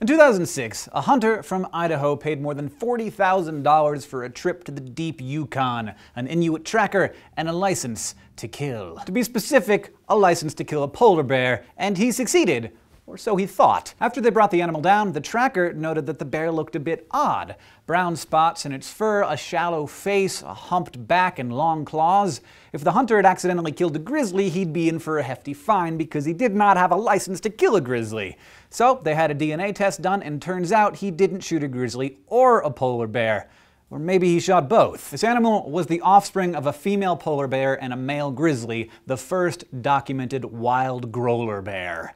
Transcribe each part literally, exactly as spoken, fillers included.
In two thousand six, a hunter from Idaho paid more than forty thousand dollars for a trip to the deep Yukon, an Inuit tracker, and a license to kill. To be specific, a license to kill a polar bear, and he succeeded. Or so he thought. After they brought the animal down, the tracker noted that the bear looked a bit odd. Brown spots in its fur, a shallow face, a humped back, and long claws. If the hunter had accidentally killed a grizzly, he'd be in for a hefty fine because he did not have a license to kill a grizzly. So they had a D N A test done, and turns out he didn't shoot a grizzly or a polar bear. Or maybe he shot both. This animal was the offspring of a female polar bear and a male grizzly, the first documented wild grolar bear.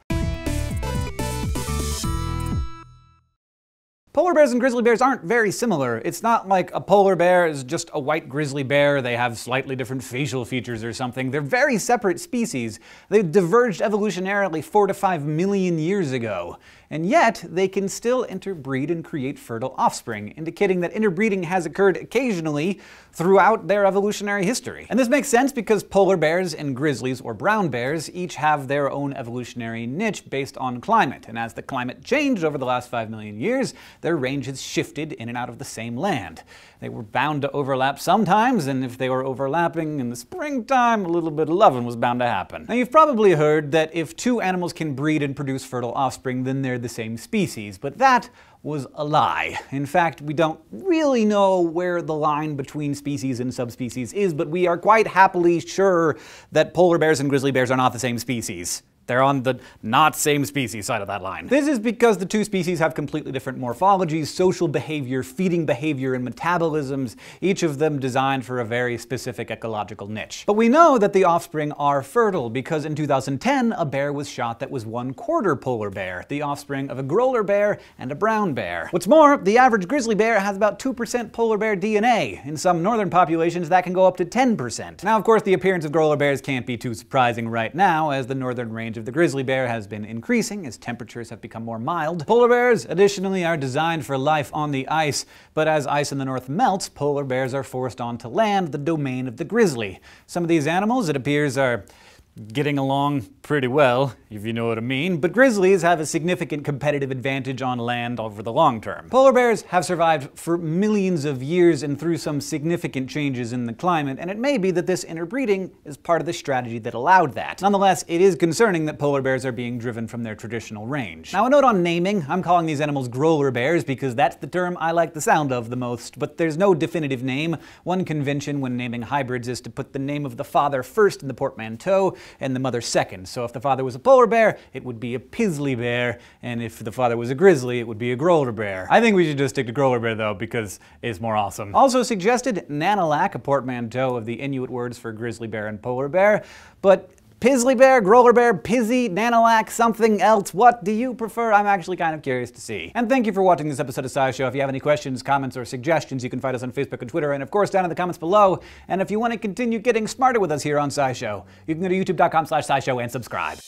Polar bears and grizzly bears aren't very similar. It's not like a polar bear is just a white grizzly bear, they have slightly different facial features or something. They're very separate species. They diverged evolutionarily four to five million years ago. And yet, they can still interbreed and create fertile offspring, indicating that interbreeding has occurred occasionally throughout their evolutionary history. And this makes sense because polar bears and grizzlies, or brown bears, each have their own evolutionary niche based on climate. And as the climate changed over the last five million years, their range has shifted in and out of the same land. They were bound to overlap sometimes, and if they were overlapping in the springtime, a little bit of loving was bound to happen. Now, you've probably heard that if two animals can breed and produce fertile offspring, then they're the same species, but that was a lie. In fact, we don't really know where the line between species and subspecies is, but we are quite happily sure that polar bears and grizzly bears are not the same species. They're on the not same species side of that line. This is because the two species have completely different morphologies, social behavior, feeding behavior, and metabolisms, each of them designed for a very specific ecological niche. But we know that the offspring are fertile because in two thousand ten, a bear was shot that was one quarter polar bear, the offspring of a grolar bear and a brown bear. What's more, the average grizzly bear has about two percent polar bear D N A. In some northern populations, that can go up to ten percent. Now, of course, the appearance of grolar bears can't be too surprising right now, as the northern range of the grizzly bear has been increasing as temperatures have become more mild. Polar bears, additionally, are designed for life on the ice, but as ice in the north melts, polar bears are forced onto land, the domain of the grizzly. Some of these animals, it appears, are getting along pretty well, if you know what I mean, but grizzlies have a significant competitive advantage on land over the long term. Polar bears have survived for millions of years and through some significant changes in the climate, and it may be that this interbreeding is part of the strategy that allowed that. Nonetheless, it is concerning that polar bears are being driven from their traditional range. Now, a note on naming. I'm calling these animals grolar bears because that's the term I like the sound of the most, but there's no definitive name. One convention when naming hybrids is to put the name of the father first in the portmanteau, and the mother second. So if the father was a polar bear, it would be a Pizzly bear, and if the father was a grizzly, it would be a grolar bear. I think we should just stick to grolar bear though, because it's more awesome. Also suggested Nanulak, a portmanteau of the Inuit words for grizzly bear and polar bear, but Pizzly bear, grolar bear, Pizzy, Nanulak, something else. What do you prefer? I'm actually kind of curious to see. And thank you for watching this episode of SciShow. If you have any questions, comments, or suggestions, you can find us on Facebook and Twitter, and of course down in the comments below. And if you want to continue getting smarter with us here on SciShow, you can go to youtube dot com slash scishow and subscribe.